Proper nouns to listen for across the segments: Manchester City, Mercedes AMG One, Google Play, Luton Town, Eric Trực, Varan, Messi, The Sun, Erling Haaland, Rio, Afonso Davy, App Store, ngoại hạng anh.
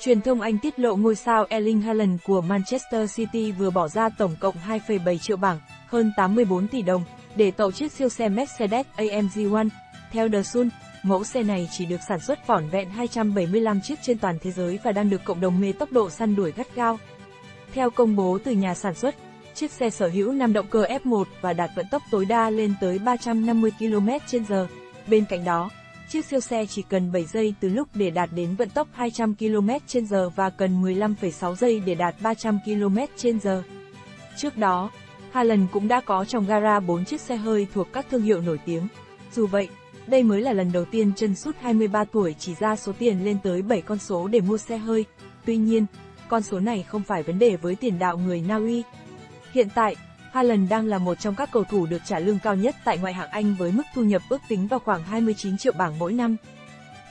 Truyền thông Anh tiết lộ ngôi sao Erling Haaland của Manchester City vừa bỏ ra tổng cộng 2,7 triệu bảng, hơn 84 tỷ đồng, để tậu chiếc siêu xe Mercedes AMG One. Theo The Sun, mẫu xe này chỉ được sản xuất vỏn vẹn 275 chiếc trên toàn thế giới và đang được cộng đồng mê tốc độ săn đuổi gắt gao. Theo công bố từ nhà sản xuất, chiếc xe sở hữu 5 động cơ F1 và đạt vận tốc tối đa lên tới 350 km/h. Bên cạnh đó, chiếc siêu xe chỉ cần 7 giây từ lúc để đạt đến vận tốc 200 km/h và cần 15,6 giây để đạt 300 km/h. Trước đó, Haaland cũng đã có trong gara 4 chiếc xe hơi thuộc các thương hiệu nổi tiếng. Dù vậy, đây mới là lần đầu tiên chân sút 23 tuổi chỉ ra số tiền lên tới 7 con số để mua xe hơi. Tuy nhiên, con số này không phải vấn đề với tiền đạo người Na Uy. Hiện tại, Haaland đang là một trong các cầu thủ được trả lương cao nhất tại ngoại hạng Anh với mức thu nhập ước tính vào khoảng 29 triệu bảng mỗi năm.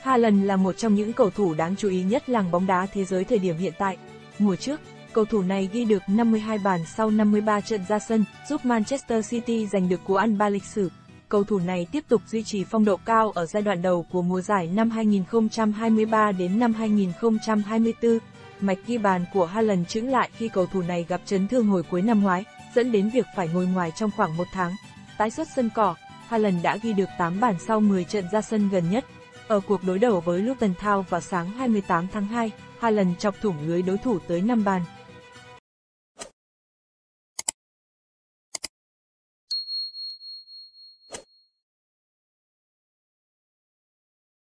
Haaland là một trong những cầu thủ đáng chú ý nhất làng bóng đá thế giới thời điểm hiện tại. Mùa trước, cầu thủ này ghi được 52 bàn sau 53 trận ra sân, giúp Manchester City giành được cú ăn 3 lịch sử. Cầu thủ này tiếp tục duy trì phong độ cao ở giai đoạn đầu của mùa giải năm 2023 đến năm 2024. Mạch ghi bàn của Haaland chững lại khi cầu thủ này gặp chấn thương hồi cuối năm ngoái, dẫn đến việc phải ngồi ngoài trong khoảng một tháng. Tái xuất sân cỏ, Haaland đã ghi được 8 bàn sau 10 trận ra sân gần nhất. Ở cuộc đối đầu với Luton Town vào sáng 28 tháng 2, Haaland chọc thủng lưới đối thủ tới 5 bàn.